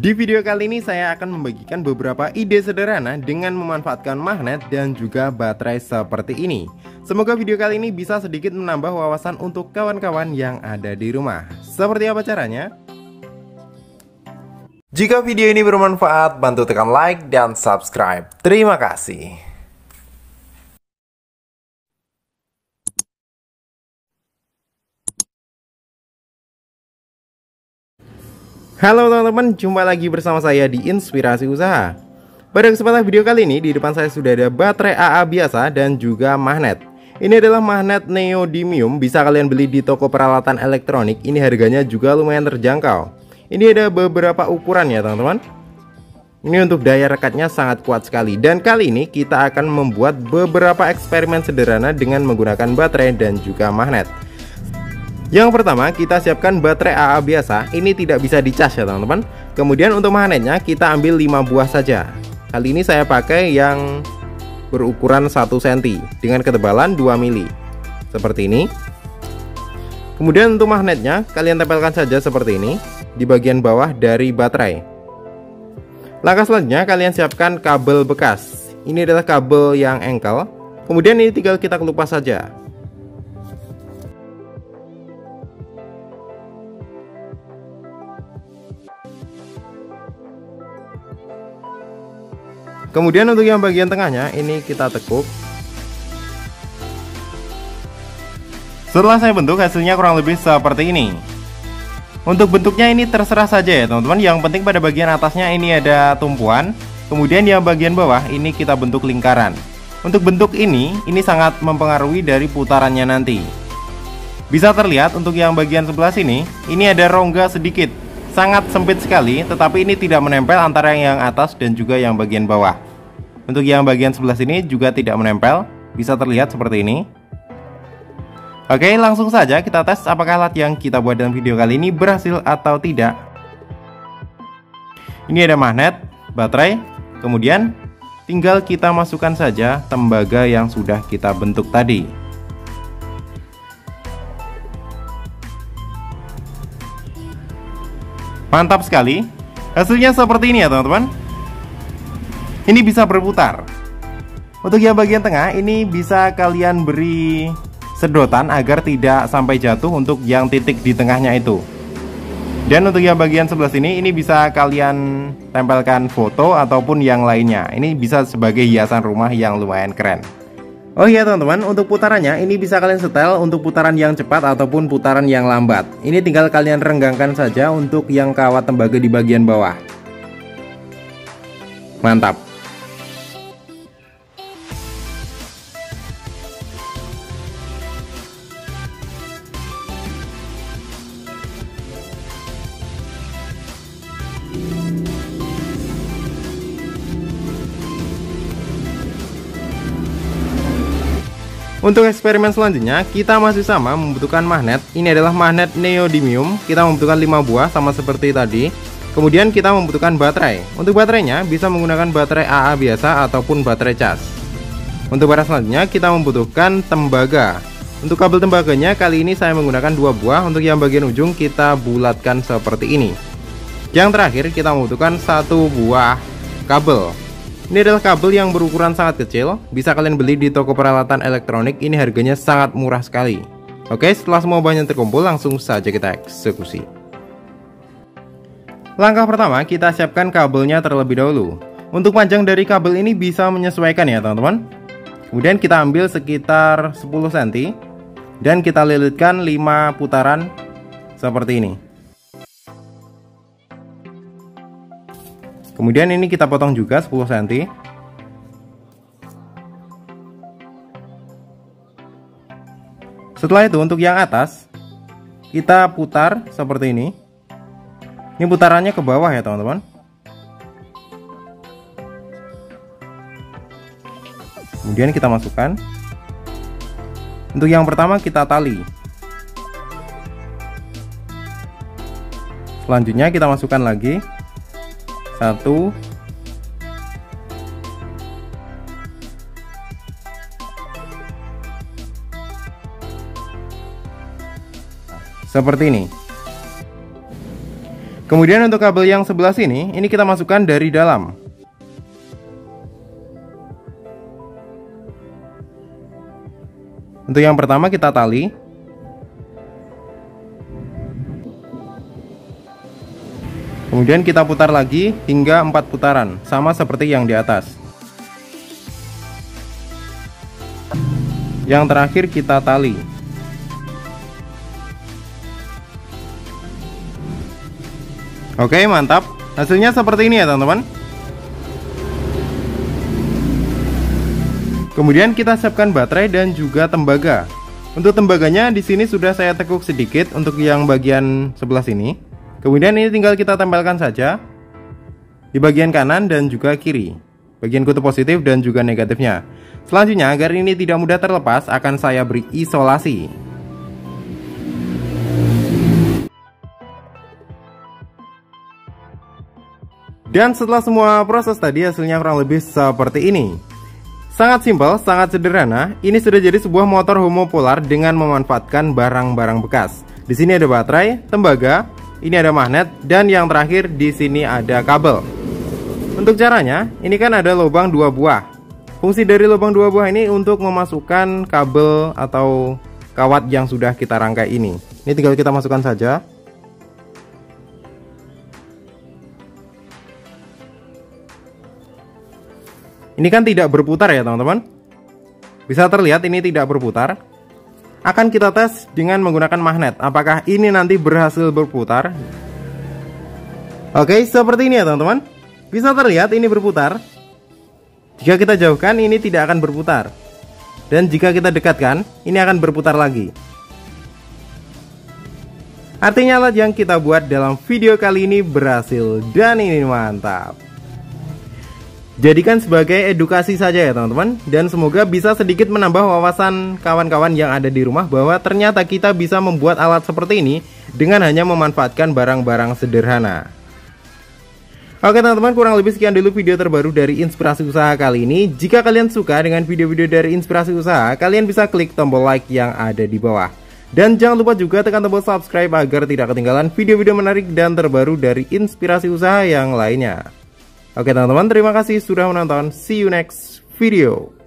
Di video kali ini saya akan membagikan beberapa ide sederhana dengan memanfaatkan magnet dan juga baterai seperti ini. Semoga video kali ini bisa sedikit menambah wawasan untuk kawan-kawan yang ada di rumah. Seperti apa caranya? Jika video ini bermanfaat, bantu tekan like dan subscribe. Terima kasih. Halo teman-teman, jumpa lagi bersama saya di Inspirasi Usaha. Pada kesempatan video kali ini, di depan saya sudah ada baterai AA biasa dan juga magnet. Ini adalah magnet neodymium, bisa kalian beli di toko peralatan elektronik. Ini harganya juga lumayan terjangkau. Ini ada beberapa ukuran ya teman-teman. Ini untuk daya rekatnya sangat kuat sekali. Dan kali ini kita akan membuat beberapa eksperimen sederhana dengan menggunakan baterai dan juga magnet. Yang pertama, kita siapkan baterai AA biasa. Ini tidak bisa dicas ya teman-teman. Kemudian untuk magnetnya kita ambil 5 buah saja. Kali ini saya pakai yang berukuran 1 cm dengan ketebalan 2 mili. Seperti ini. Kemudian untuk magnetnya kalian tempelkan saja seperti ini di bagian bawah dari baterai. Langkah selanjutnya kalian siapkan kabel bekas. Ini adalah kabel yang engkel. Kemudian ini tinggal kita kelupas saja. Kemudian untuk yang bagian tengahnya ini kita tekuk. Setelah saya bentuk, hasilnya kurang lebih seperti ini. Untuk bentuknya ini terserah saja ya teman-teman. Yang penting pada bagian atasnya ini ada tumpuan. Kemudian yang bagian bawah ini kita bentuk lingkaran. Untuk bentuk ini sangat mempengaruhi dari putarannya nanti. Bisa terlihat untuk yang bagian sebelah sini, ini ada rongga sedikit. Sangat sempit sekali, tetapi ini tidak menempel antara yang atas dan juga yang bagian bawah. Untuk yang bagian sebelah sini juga tidak menempel, bisa terlihat seperti ini. Oke, langsung saja kita tes apakah alat yang kita buat dalam video kali ini berhasil atau tidak. Ini ada magnet, baterai, kemudian tinggal kita masukkan saja tembaga yang sudah kita bentuk tadi. Mantap sekali. Hasilnya seperti ini ya teman-teman. Ini bisa berputar. Untuk yang bagian tengah ini bisa kalian beri sedotan agar tidak sampai jatuh untuk yang titik di tengahnya itu. Dan untuk yang bagian sebelah sini ini bisa kalian tempelkan foto ataupun yang lainnya. Ini bisa sebagai hiasan rumah yang lumayan keren. Oh iya teman-teman, untuk putarannya ini bisa kalian setel untuk putaran yang cepat ataupun putaran yang lambat. Ini tinggal kalian renggangkan saja untuk yang kawat tembaga di bagian bawah. Mantap. Untuk eksperimen selanjutnya, kita masih sama membutuhkan magnet. Ini adalah magnet neodymium. Kita membutuhkan 5 buah sama seperti tadi. Kemudian kita membutuhkan baterai. Untuk baterainya bisa menggunakan baterai AA biasa ataupun baterai cas. Untuk barang selanjutnya kita membutuhkan tembaga. Untuk kabel tembaganya kali ini saya menggunakan 2 buah. Untuk yang bagian ujung kita bulatkan seperti ini. Yang terakhir kita membutuhkan 1 buah kabel. Ini adalah kabel yang berukuran sangat kecil, bisa kalian beli di toko peralatan elektronik, ini harganya sangat murah sekali. Oke, setelah semua bahannya terkumpul, langsung saja kita eksekusi. Langkah pertama, kita siapkan kabelnya terlebih dahulu. Untuk panjang dari kabel ini bisa menyesuaikan ya teman-teman. Kemudian kita ambil sekitar 10 cm, dan kita lilitkan 5 putaran seperti ini. Kemudian ini kita potong juga 10 cm. Setelah itu untuk yang atas kita putar seperti ini. Ini putarannya ke bawah ya teman-teman. Kemudian kita masukkan. Untuk yang pertama kita tali. Selanjutnya kita masukkan lagi. 1 seperti ini. Kemudian untuk kabel yang sebelah sini, ini kita masukkan dari dalam. Untuk yang pertama kita tali. Kemudian kita putar lagi hingga 4 putaran, sama seperti yang di atas. Yang terakhir kita tali. Oke, mantap. Hasilnya seperti ini ya teman-teman. Kemudian kita siapkan baterai dan juga tembaga. Untuk tembaganya di sini sudah saya tekuk sedikit untuk yang bagian sebelah sini. Kemudian ini tinggal kita tempelkan saja di bagian kanan dan juga kiri, bagian kutub positif dan juga negatifnya. Selanjutnya, agar ini tidak mudah terlepas, akan saya beri isolasi. Dan setelah semua proses tadi, hasilnya kurang lebih seperti ini. Sangat simpel, sangat sederhana. Ini sudah jadi sebuah motor homopolar dengan memanfaatkan barang-barang bekas. Di sini ada baterai, tembaga, ini ada magnet, dan yang terakhir di sini ada kabel. Untuk caranya, ini kan ada lubang 2 buah. Fungsi dari lubang 2 buah ini untuk memasukkan kabel atau kawat yang sudah kita rangkai ini. Ini tinggal kita masukkan saja. Ini kan tidak berputar ya teman-teman. Bisa terlihat ini tidak berputar. Akan kita tes dengan menggunakan magnet, apakah ini nanti berhasil berputar. Oke, seperti ini ya teman-teman. Bisa terlihat ini berputar. Jika kita jauhkan, ini tidak akan berputar. Dan jika kita dekatkan, ini akan berputar lagi. Artinya alat yang kita buat dalam video kali ini berhasil, dan ini mantap. Jadikan sebagai edukasi saja ya teman-teman. Dan semoga bisa sedikit menambah wawasan kawan-kawan yang ada di rumah, bahwa ternyata kita bisa membuat alat seperti ini dengan hanya memanfaatkan barang-barang sederhana. Oke teman-teman, kurang lebih sekian dulu video terbaru dari Inspirasi Usaha kali ini. Jika kalian suka dengan video-video dari Inspirasi Usaha, kalian bisa klik tombol like yang ada di bawah. Dan jangan lupa juga tekan tombol subscribe agar tidak ketinggalan video-video menarik dan terbaru dari Inspirasi Usaha yang lainnya. Oke teman-teman, terima kasih sudah menonton. See you next video.